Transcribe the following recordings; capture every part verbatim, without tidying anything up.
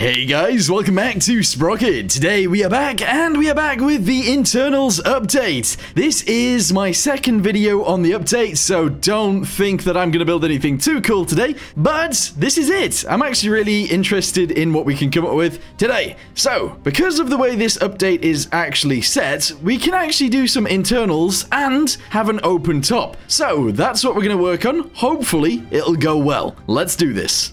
Hey guys, welcome back to Sprocket. Today we are back, and we are back with the internals update. This is my second video on the update, so don't think that I'm going to build anything too cool today, but this is it. I'm actually really interested in what we can come up with today. So, because of the way this update is actually set, we can actually do some internals and have an open top. So, that's what we're going to work on. Hopefully, it'll go well. Let's do this.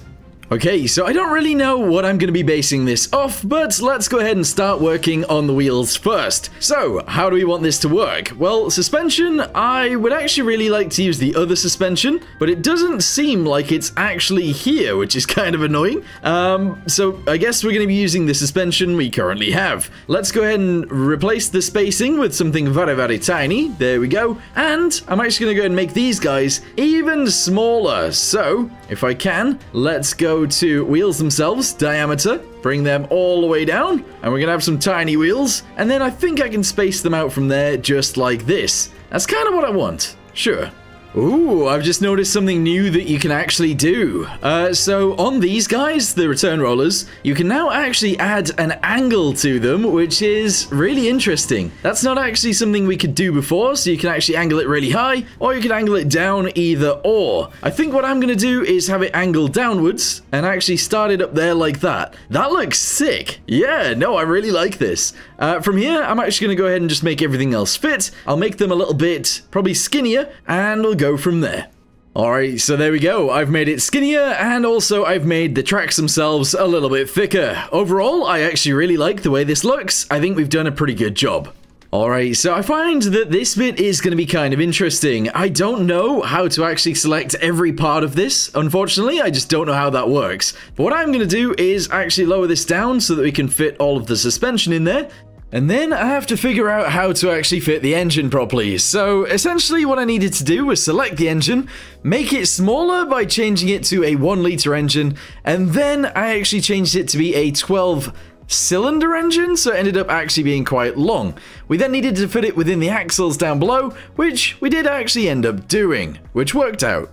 Okay, so I don't really know what I'm going to be basing this off, but let's go ahead and start working on the wheels first. So, how do we want this to work? Well, suspension, I would actually really like to use the other suspension, but it doesn't seem like it's actually here, which is kind of annoying. Um, so I guess we're going to be using the suspension we currently have. Let's go ahead and replace the spacing with something very, very tiny. There we go. And I'm actually going to go and make these guys even smaller. So, if I can, let's go to wheels themselves, diameter, bring them all the way down, and we're gonna have some tiny wheels, and then I think I can space them out from there just like this. That's kind of what I want. Sure. Ooh, I've just noticed something new that you can actually do. Uh, so on these guys, the return rollers, you can now actually add an angle to them, which is really interesting. That's not actually something we could do before, so you can actually angle it really high, or you can angle it down, either or. I think what I'm going to do is have it angled downwards and actually start it up there like that. That looks sick. Yeah, no, I really like this. Uh, from here, I'm actually going to go ahead and just make everything else fit. I'll make them a little bit probably skinnier, and we'll go from there. Alright, so there we go. I've made it skinnier, and also I've made the tracks themselves a little bit thicker. Overall, I actually really like the way this looks. I think we've done a pretty good job. Alright, so I find that this bit is going to be kind of interesting. I don't know how to actually select every part of this. Unfortunately, I just don't know how that works. But what I'm going to do is actually lower this down so that we can fit all of the suspension in there. And then I have to figure out how to actually fit the engine properly. So essentially what I needed to do was select the engine, make it smaller by changing it to a one litre engine, and then I actually changed it to be a twelve cylinder engine, so it ended up actually being quite long. We then needed to fit it within the axles down below, which we did actually end up doing, which worked out.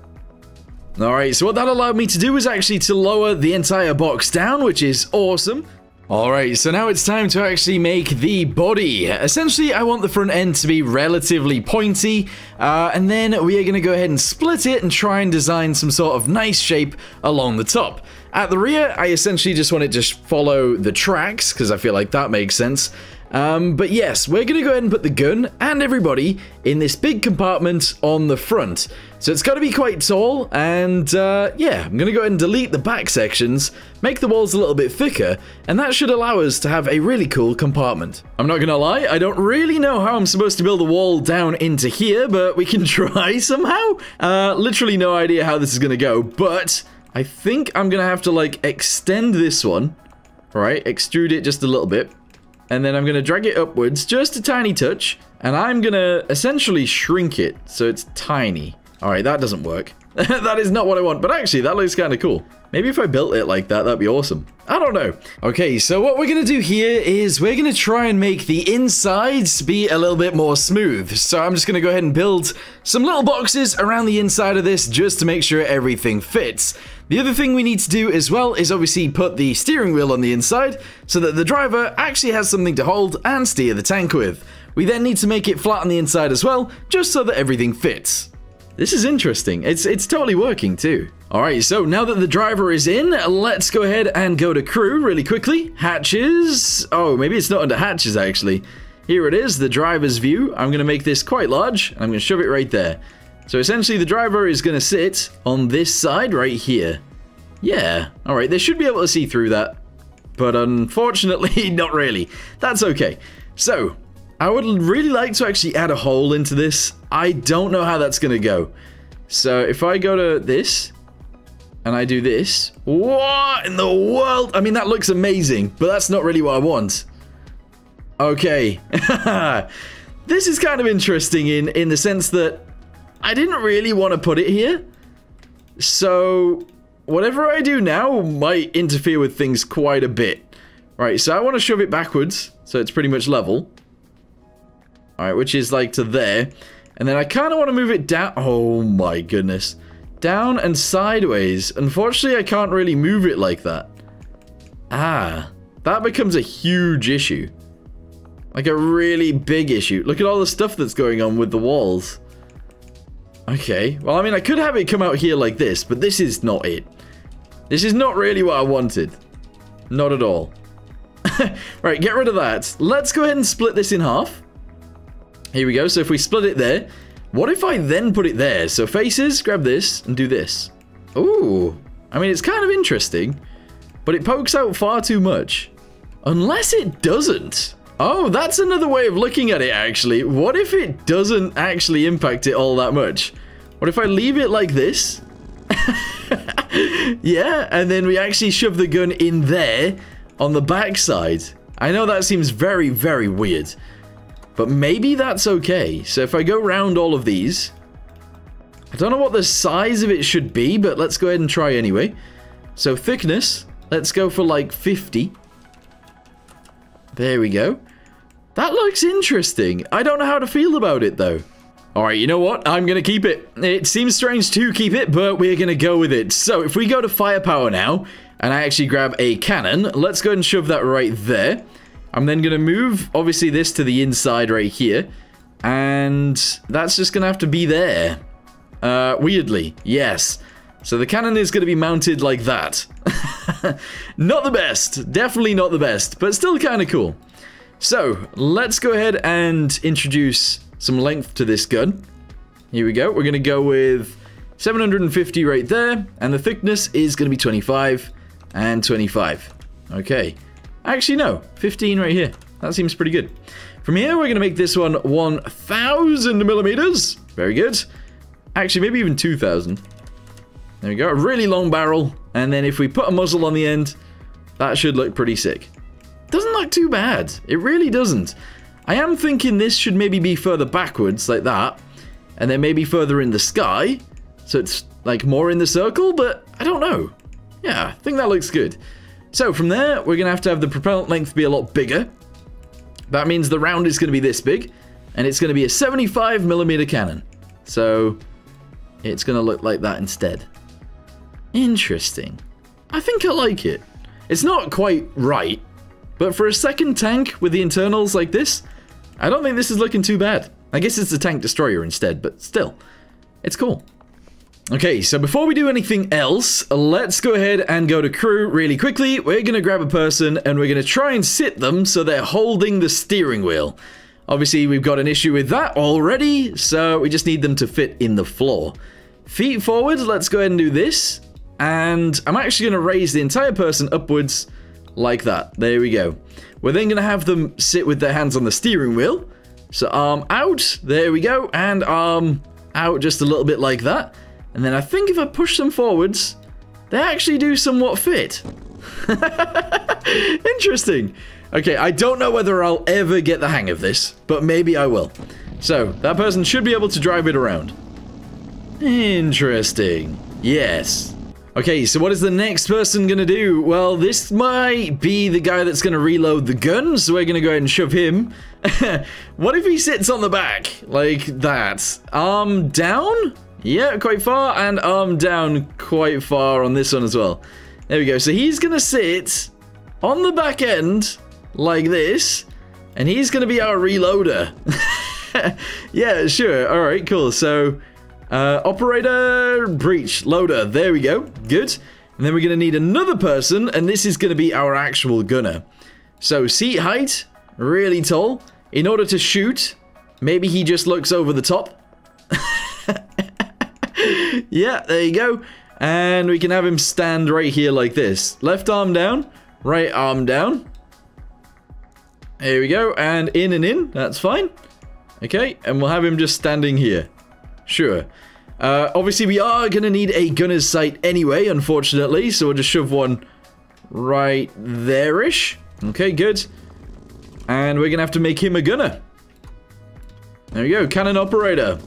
Alright, so what that allowed me to do was actually to lower the entire box down, which is awesome. Alright, so now it's time to actually make the body. Essentially, I want the front end to be relatively pointy, uh, and then we are going to go ahead and split it and try and design some sort of nice shape along the top. At the rear, I essentially just want to just follow the tracks, because I feel like that makes sense. Um, but yes, we're going to go ahead and put the gun and everybody in this big compartment on the front. So it's got to be quite tall, and uh, yeah, I'm going to go ahead and delete the back sections, make the walls a little bit thicker, and that should allow us to have a really cool compartment. I'm not going to lie, I don't really know how I'm supposed to build a wall down into here, but we can try somehow. Uh, literally no idea how this is going to go, but I think I'm going to have to, like, extend this one, right, extrude it just a little bit. And then I'm going to drag it upwards, just a tiny touch, and I'm going to essentially shrink it, so it's tiny. Alright, that doesn't work. That is not what I want, but actually, that looks kind of cool. Maybe if I built it like that, that'd be awesome. I don't know. Okay, so what we're going to do here is we're going to try and make the insides be a little bit more smooth. So I'm just going to go ahead and build some little boxes around the inside of this just to make sure everything fits. The other thing we need to do as well is obviously put the steering wheel on the inside so that the driver actually has something to hold and steer the tank with. We then need to make it flat on the inside as well, just so that everything fits. This is interesting. It's it's totally working too. Alright, so now that the driver is in, let's go ahead and go to crew really quickly. Hatches. Oh, maybe it's not under hatches actually. Here it is, the driver's view. I'm going to make this quite large, and I'm going to shove it right there. So essentially the driver is going to sit on this side right here. Yeah. Alright, they should be able to see through that. But unfortunately, not really. That's okay. So, I would really like to actually add a hole into this. I don't know how that's going to go. So if I go to this, and I do this. What in the world? I mean, that looks amazing, but that's not really what I want. Okay. This is kind of interesting in, in the sense that I didn't really want to put it here. So whatever I do now might interfere with things quite a bit. Right, so I want to shove it backwards, so it's pretty much level. Alright, which is like to there. And then I kind of want to move it down. Oh my goodness. Down and sideways. Unfortunately, I can't really move it like that. Ah, that becomes a huge issue. Like a really big issue. Look at all the stuff that's going on with the walls. Okay, well, I mean, I could have it come out here like this, but this is not it. This is not really what I wanted. Not at all. Right, get rid of that. Let's go ahead and split this in half. Here we go. So if we split it there, what if I then put it there? So faces, grab this and do this. Ooh, I mean, it's kind of interesting, but it pokes out far too much. Unless it doesn't. Oh, that's another way of looking at it, actually. What if it doesn't actually impact it all that much? What if I leave it like this? Yeah, and then we actually shove the gun in there on the backside. I know that seems very, very weird, but maybe that's okay. So if I go round all of these, I don't know what the size of it should be, but let's go ahead and try anyway. So thickness, let's go for like fifty. There we go. That looks interesting. I don't know how to feel about it, though. Alright, you know what? I'm going to keep it. It seems strange to keep it, but we're going to go with it. So, if we go to firepower now, and I actually grab a cannon, let's go and shove that right there. I'm then going to move, obviously, this to the inside right here. And that's just going to have to be there. Uh, weirdly, yes. So, the cannon is going to be mounted like that. Not the best. Definitely not the best, but still kind of cool. So, let's go ahead and introduce some length to this gun. Here we go. We're going to go with seven hundred fifty right there, and the thickness is going to be twenty-five and twenty-five. Okay. Actually, no. fifteen right here. That seems pretty good. From here, we're going to make this one one thousand millimeters. Very good. Actually, maybe even two thousand. There we go. A really long barrel. And then if we put a muzzle on the end, that should look pretty sick. Doesn't look too bad. It really doesn't. I am thinking this should maybe be further backwards, like that. And then maybe further in the sky. So it's, like, more in the circle, but I don't know. Yeah, I think that looks good. So from there, we're going to have to have the propellant length be a lot bigger. That means the round is going to be this big. And it's going to be a seventy-five millimeter cannon. So it's going to look like that instead. Interesting. I think I like it. It's not quite right, but for a second tank with the internals like this, I don't think this is looking too bad. I guess it's the tank destroyer instead, but still, it's cool. Okay, so before we do anything else, let's go ahead and go to crew really quickly. We're going to grab a person and we're going to try and sit them so they're holding the steering wheel. Obviously, we've got an issue with that already, so we just need them to fit in the floor. Feet forward, let's go ahead and do this. And I'm actually going to raise the entire person upwards like that. There we go. We're then going to have them sit with their hands on the steering wheel. So arm out. There we go. And arm out just a little bit like that. And then I think if I push them forwards, they actually do somewhat fit. Interesting. Okay, I don't know whether I'll ever get the hang of this, but maybe I will. So that person should be able to drive it around. Interesting. Yes. Okay, so what is the next person going to do? Well, this might be the guy that's going to reload the gun, so we're going to go ahead and shove him. What if he sits on the back? Like that. Arm down? Yeah, quite far, and arm down quite far on this one as well. There we go. So he's going to sit on the back end like this, and he's going to be our reloader. Yeah, sure. All right, cool. So Uh, operator, breech, loader. There we go. Good. And then we're going to need another person, and this is going to be our actual gunner. So, seat height, really tall. In order to shoot, maybe he just looks over the top. Yeah, there you go. And we can have him stand right here like this. Left arm down, right arm down. There we go. And in and in. That's fine. Okay, and we'll have him just standing here. Sure. Uh, obviously, we are going to need a gunner's sight anyway, unfortunately. So we'll just shove one right there-ish. Okay, good. And we're going to have to make him a gunner. There we go. Cannon operator.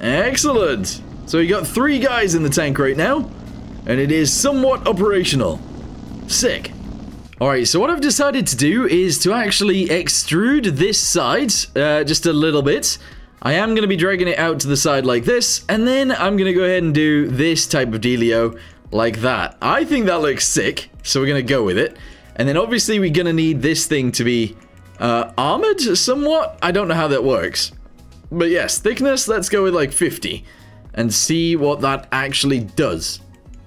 Excellent. So we got three guys in the tank right now. And it is somewhat operational. Sick. Alright, so what I've decided to do is to actually extrude this side uh, just a little bit. I am going to be dragging it out to the side like this, and then I'm going to go ahead and do this type of dealio like that. I think that looks sick, so we're going to go with it. And then obviously we're gonna need this thing to be uh, armored somewhat. I don't know how that works. But yes, thickness, let's go with like fifty and see what that actually does.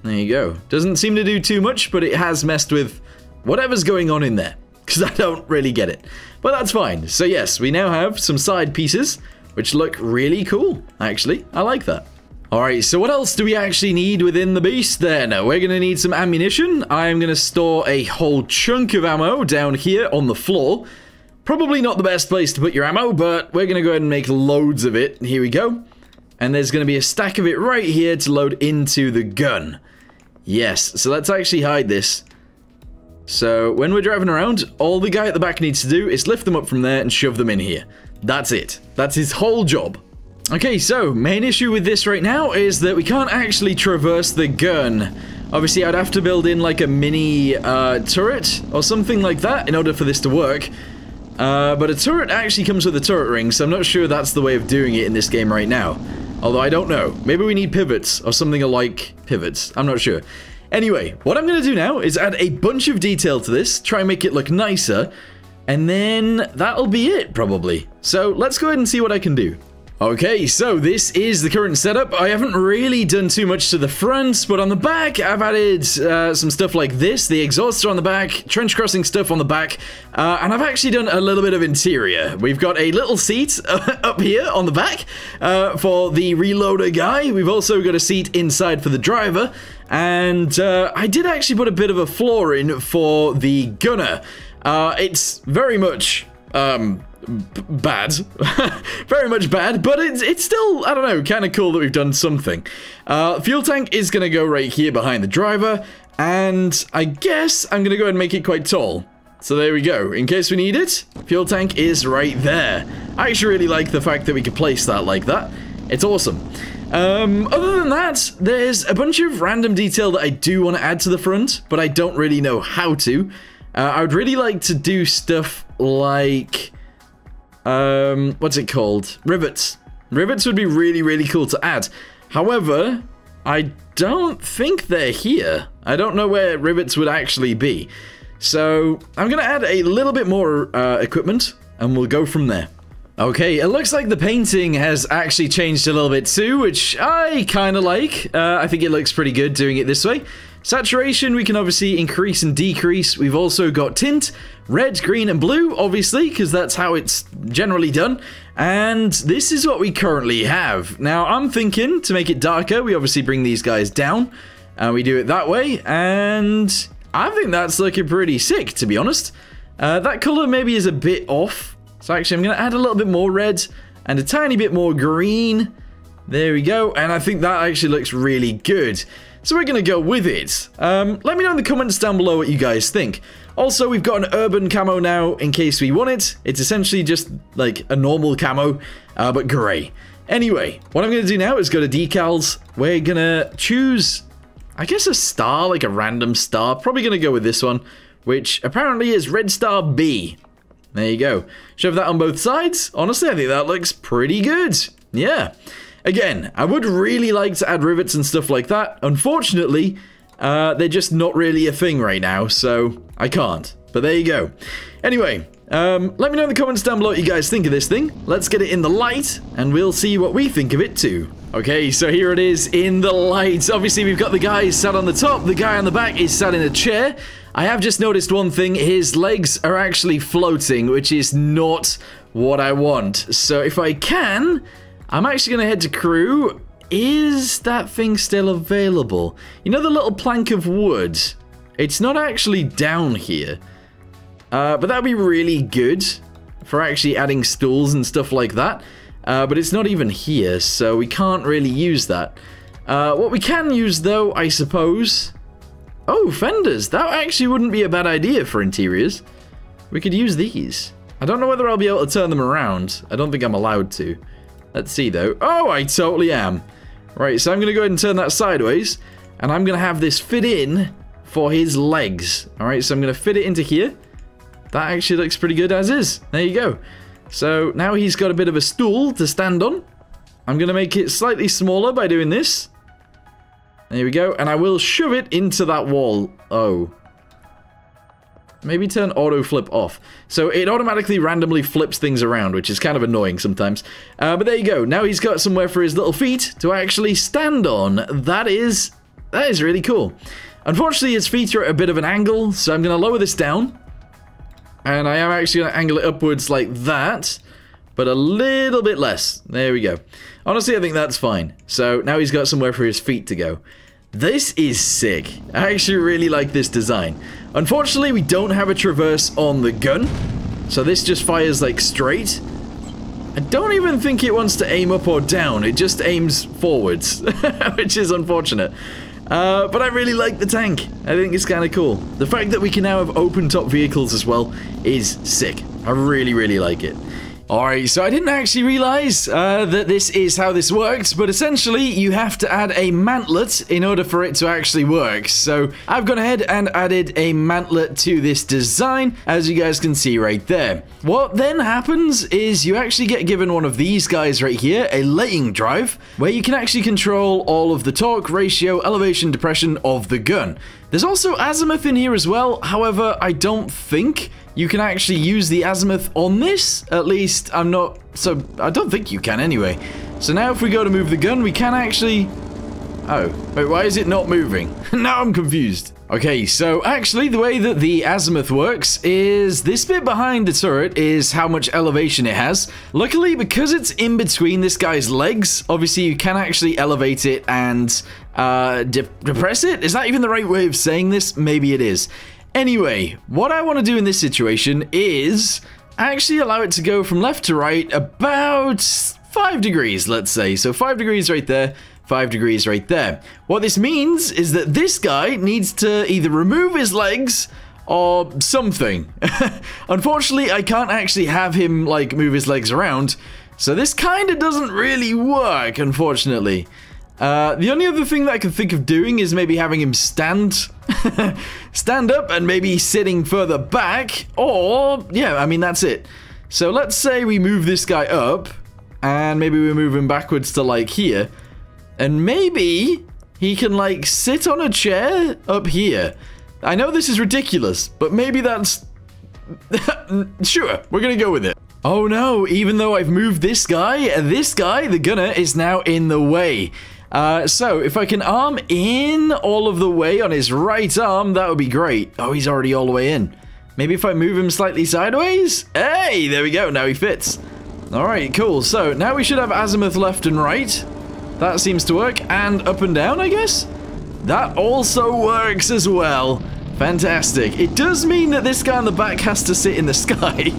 There you go. Doesn't seem to do too much, but it has messed with whatever's going on in there, because I don't really get it. But that's fine. So yes, we now have some side pieces, which look really cool, actually. I like that. Alright, so what else do we actually need within the beast then? We're going to need some ammunition. I'm going to store a whole chunk of ammo down here on the floor. Probably not the best place to put your ammo, but we're going to go ahead and make loads of it. Here we go. And there's going to be a stack of it right here to load into the gun. Yes, so let's actually hide this. So when we're driving around, all the guy at the back needs to do is lift them up from there and shove them in here. That's it. That's his whole job. Okay, so main issue with this right now is that we can't actually traverse the gun. Obviously, I'd have to build in like a mini uh, turret or something like that in order for this to work. Uh, but a turret actually comes with a turret ring, so I'm not sure that's the way of doing it in this game right now. Although I don't know. Maybe we need pivots or something alike pivots. I'm not sure. Anyway, what I'm going to do now is add a bunch of detail to this, try and make it look nicer, and then that'll be it probably. So let's go ahead and see what I can do. Okay, so this is the current setup. I haven't really done too much to the front, but on the back, I've added uh, some stuff like this. The exhausts are on the back, trench crossing stuff on the back, uh, and I've actually done a little bit of interior. We've got a little seat up here on the back uh, for the reloader guy. We've also got a seat inside for the driver, and uh, I did actually put a bit of a floor in for the gunner. Uh, it's very much... Um, bad. Very much bad, but it's, it's still, I don't know, kind of cool that we've done something. Uh, fuel tank is going to go right here behind the driver, and I guess I'm going to go ahead and make it quite tall. So there we go. In case we need it, fuel tank is right there. I actually really like the fact that we could place that like that. It's awesome. Um, other than that, there's a bunch of random detail that I do want to add to the front, but I don't really know how to. Uh, I would really like to do stuff like... Um, what's it called? Rivets. Rivets would be really, really cool to add. However, I don't think they're here. I don't know where rivets would actually be. So I'm going to add a little bit more uh, equipment and we'll go from there. Okay, it looks like the painting has actually changed a little bit too, which I kind of like. Uh, I think it looks pretty good doing it this way. Saturation, we can obviously increase and decrease. We've also got tint, red, green, and blue, obviously, because that's how it's generally done. And this is what we currently have. Now, I'm thinking to make it darker, we obviously bring these guys down, and we do it that way. And I think that's looking pretty sick, to be honest. Uh, that color maybe is a bit off. So actually, I'm going to add a little bit more red and a tiny bit more green. There we go. And I think that actually looks really good. So we're going to go with it. Um, let me know in the comments down below what you guys think. Also, we've got an urban camo now in case we want it. It's essentially just like a normal camo, uh, but gray. Anyway, what I'm going to do now is go to decals. We're going to choose, I guess, a star, like a random star. Probably going to go with this one, which apparently is Red Star B. There you go. Shove that on both sides. Honestly, I think that looks pretty good. Yeah. Again, I would really like to add rivets and stuff like that. Unfortunately, uh, they're just not really a thing right now, so I can't. But there you go. Anyway, um, let me know in the comments down below what you guys think of this thing. Let's get it in the light, and we'll see what we think of it too. Okay, so here it is in the light. Obviously, we've got the guy sat on the top. The guy on the back is sat in a chair. I have just noticed one thing. His legs are actually floating, which is not what I want. So if I can... I'm actually going to head to crew. Is that thing still available? You know the little plank of wood? It's not actually down here. Uh, but that would be really good for actually adding stools and stuff like that. Uh, but it's not even here, so we can't really use that. Uh, what we can use, though, I suppose... Oh, fenders! That actually wouldn't be a bad idea for interiors. We could use these. I don't know whether I'll be able to turn them around. I don't think I'm allowed to. Let's see, though. Oh, I totally am. Right, so I'm going to go ahead and turn that sideways. And I'm going to have this fit in for his legs. All right, so I'm going to fit it into here. That actually looks pretty good as is. There you go. So now he's got a bit of a stool to stand on. I'm going to make it slightly smaller by doing this. There we go. And I will shove it into that wall. Oh. Maybe turn auto flip off. So it automatically randomly flips things around, which is kind of annoying sometimes. Uh, but there you go. Now he's got somewhere for his little feet to actually stand on. That is, that is really cool. Unfortunately, his feet are at a bit of an angle, so I'm going to lower this down. And I am actually going to angle it upwards like that, but a little bit less. There we go. Honestly, I think that's fine. So now he's got somewhere for his feet to go. This is sick. I actually really like this design. Unfortunately, we don't have a traverse on the gun, so this just fires like straight. I don't even think it wants to aim up or down. It just aims forwards, which is unfortunate. Uh, but I really like the tank. I think it's kind of cool. The fact that we can now have open-top vehicles as well is sick. I really, really like it. Alright, so I didn't actually realize uh, that this is how this works, but essentially you have to add a mantlet in order for it to actually work. So I've gone ahead and added a mantlet to this design, as you guys can see right there. What then happens is you actually get given one of these guys right here, a laying drive, where you can actually control all of the torque, ratio, elevation, depression of the gun. There's also azimuth in here as well, however, I don't think you can actually use the azimuth on this. At least, I'm not... So, I don't think you can anyway. So now if we go to move the gun, we can actually... Oh, wait, why is it not moving? Now I'm confused. Okay, so actually the way that the azimuth works is this bit behind the turret is how much elevation it has. Luckily, because it's in between this guy's legs, obviously you can actually elevate it and uh, de depress it. Is that even the right way of saying this? Maybe it is. Anyway, what I want to do in this situation is actually allow it to go from left to right about five degrees, let's say. So five degrees right there. Five degrees right there. What this means is that this guy needs to either remove his legs or something. Unfortunately, I can't actually have him like move his legs around, so this kind of doesn't really work, unfortunately. Uh, the only other thing that I can think of doing is maybe having him stand, stand up and maybe sitting further back, or, yeah, I mean, that's it. So let's say we move this guy up, and maybe we move him backwards to, like, here. And maybe he can, like, sit on a chair up here. I know this is ridiculous, but maybe that's... Sure, we're gonna go with it. Oh no, even though I've moved this guy, this guy, the gunner, is now in the way. Uh, so, if I can arm in all of the way on his right arm, that would be great. Oh, he's already all the way in. Maybe if I move him slightly sideways? Hey, there we go, now he fits. Alright, cool. So, now we should have azimuth left and right. That seems to work, and up and down, I guess? That also works as well. Fantastic. It does mean that this guy on the back has to sit in the sky.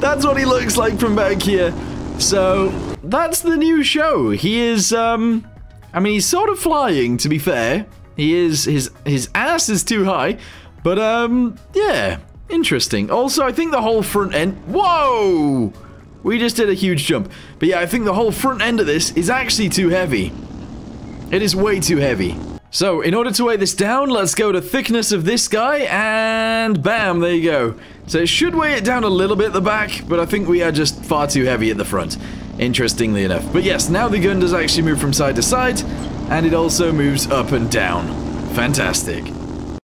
That's what he looks like from back here. So, that's the new show. He is, um... I mean, he's sort of flying, to be fair. He is... His, his ass is too high. But, um, yeah. Interesting. Also, I think the whole front end... Whoa! We just did a huge jump. But yeah, I think the whole front end of this is actually too heavy. It is way too heavy. So, in order to weigh this down, let's go to thickness of this guy, and bam, there you go. So it should weigh it down a little bit at the back, but I think we are just far too heavy at the front, interestingly enough. But yes, now the gun does actually move from side to side, and it also moves up and down. Fantastic.